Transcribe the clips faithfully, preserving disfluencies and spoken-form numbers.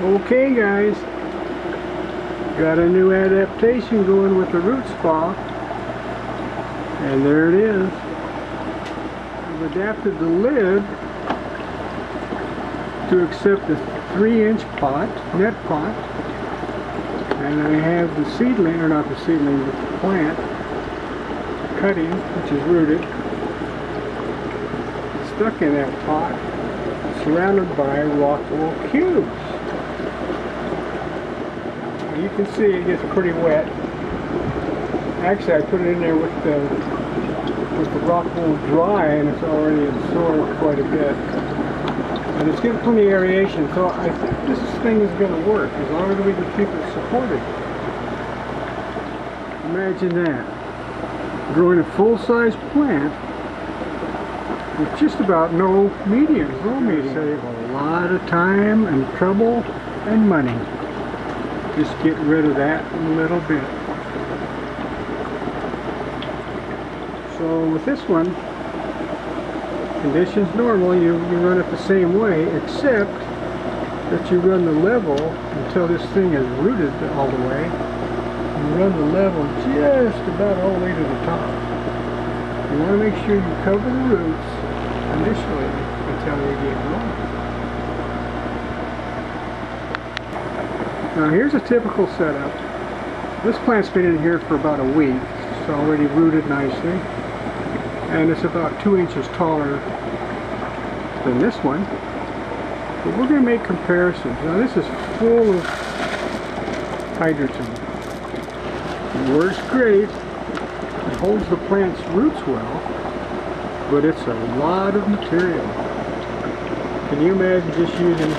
Okay guys, got a new adaptation going with the RootSpa, and there it is. I've adapted the lid to accept the three inch pot, net pot, and I have the seedling, or not the seedling, but the plant cutting, which is rooted, stuck in that pot, surrounded by walkable cubes. You can see it gets pretty wet. Actually, I put it in there with the with the rock wool dry, and it's already absorbed quite a bit. And it's getting plenty of aeration, so I think this thing is going to work as long as we can keep it supported. Imagine that, growing a full-size plant with just about no mediums. No medium. Save a lot of time and trouble and money. Just get rid of that little bit. So with this one, conditions normal, you, you run it the same way, except that you run the level until this thing is rooted all the way. You run the level just about all the way to the top. You want to make sure you cover the roots initially until they get going. Now here's a typical setup. This plant's been in here for about a week. It's already rooted nicely. And it's about two inches taller than this one. But we're going to make comparisons. Now this is full of hydroton. It works great. It holds the plant's roots well. But it's a lot of material. Can you imagine just using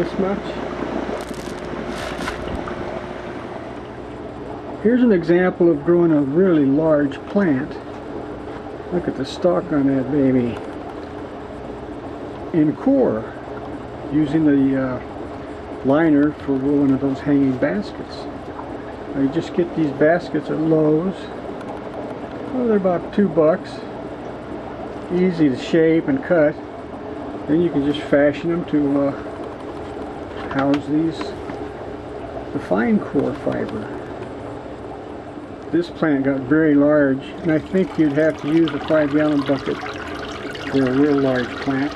this much? Here's an example of growing a really large plant. Look at the stalk on that baby. In coir, using the uh, liner for one of those hanging baskets. Now you just get these baskets at Lowe's. Well, they're about two bucks. Easy to shape and cut. Then you can just fashion them to uh, house these, the fine coir fiber. This plant got very large, and I think you'd have to use a five gallon bucket for a real large plant.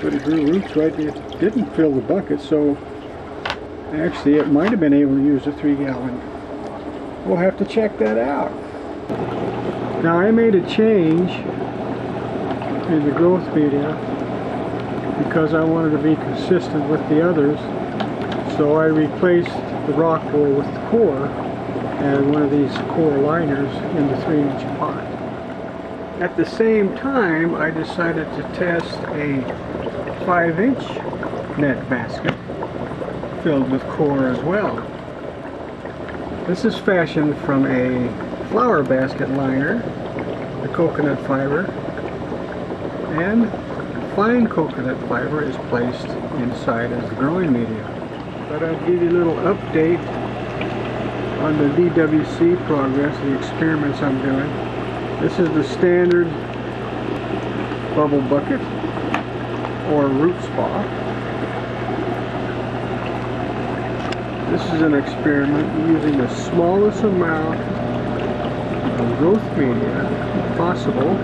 But it grew roots right there. It didn't fill the bucket, so actually it might have been able to use a three gallon. We'll have to check that out. Now I made a change in the growth media because I wanted to be consistent with the others. So I replaced the rock wool with the coir and one of these coir liners in the three inch pot. At the same time, I decided to test a five inch net basket filled with coir as well. This is fashioned from a flower basket liner, the coconut fiber, and fine coconut fiber is placed inside as the growing media. But I'll give you a little update on the D W C progress, the experiments I'm doing. This is the standard bubble bucket or RootSpa. This is an experiment using the smallest amount of growth media possible.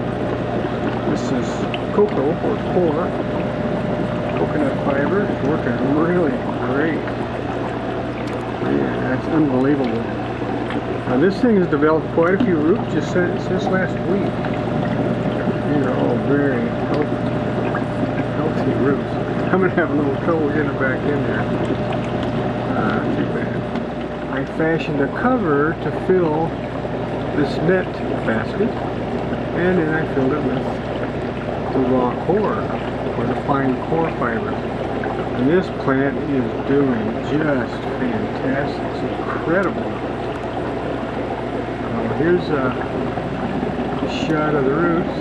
This is cocoa or coir, coconut fiber, working really great. Yeah, that's unbelievable. Now this thing has developed quite a few roots just since, since last week. These are all very healthy, healthy roots. I'm going to have a little trouble getting them back in there. Uh, too bad. I fashioned a cover to fill this net basket, and then I filled it with the raw coir, or the fine coir fiber. And this plant is doing just fantastic. It's incredible. Well, here's a shot of the roots.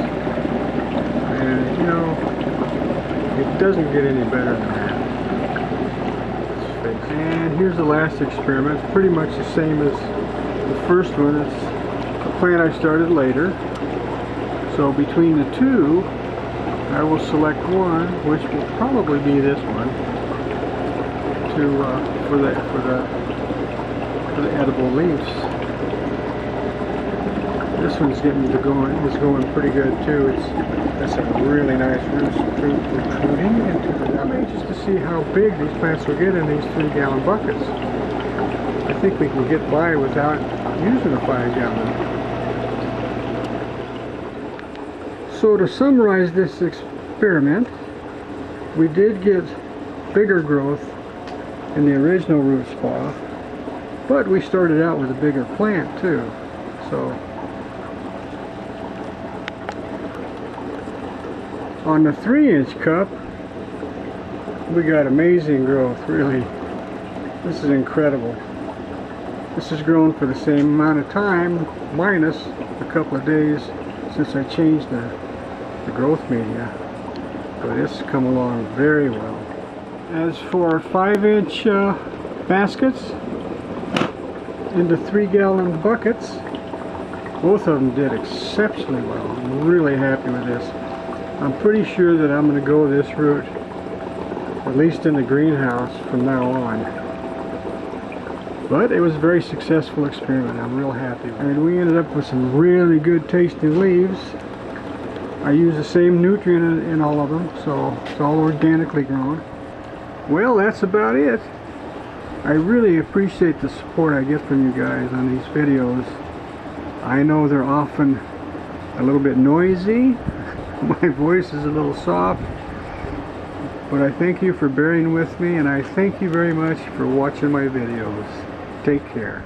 And, you know, it doesn't get any better than that. And here's the last experiment. It's pretty much the same as the first one. It's a plant I started later. So between the two, I I will select one, which will probably be this one, to uh, for the for the for the edible leaves. This one's getting to going, is going pretty good too. It's, that's a really nice root protruding into the ground. I'm anxious to see how big these plants will get in these three gallon buckets. I think we can get by without using a five gallon. So to summarize this experiment, we did get bigger growth in the original root spa, but we started out with a bigger plant too. So on the three inch cup, we got amazing growth, really. This is incredible. This has grown for the same amount of time, minus a couple of days since I changed the, the growth media. But it's come along very well. As for five inch uh, baskets into three gallon buckets, both of them did exceptionally well. I'm really happy with this. I'm pretty sure that I'm going to go this route, at least in the greenhouse, from now on. But it was a very successful experiment. I'm real happy. And we ended up with some really good tasting leaves. I use the same nutrient in, in all of them, so it's all organically grown. Well, that's about it. I really appreciate the support I get from you guys on these videos. I know they're often a little bit noisy. My voice is a little soft, but I thank you for bearing with me, and I thank you very much for watching my videos. Take care.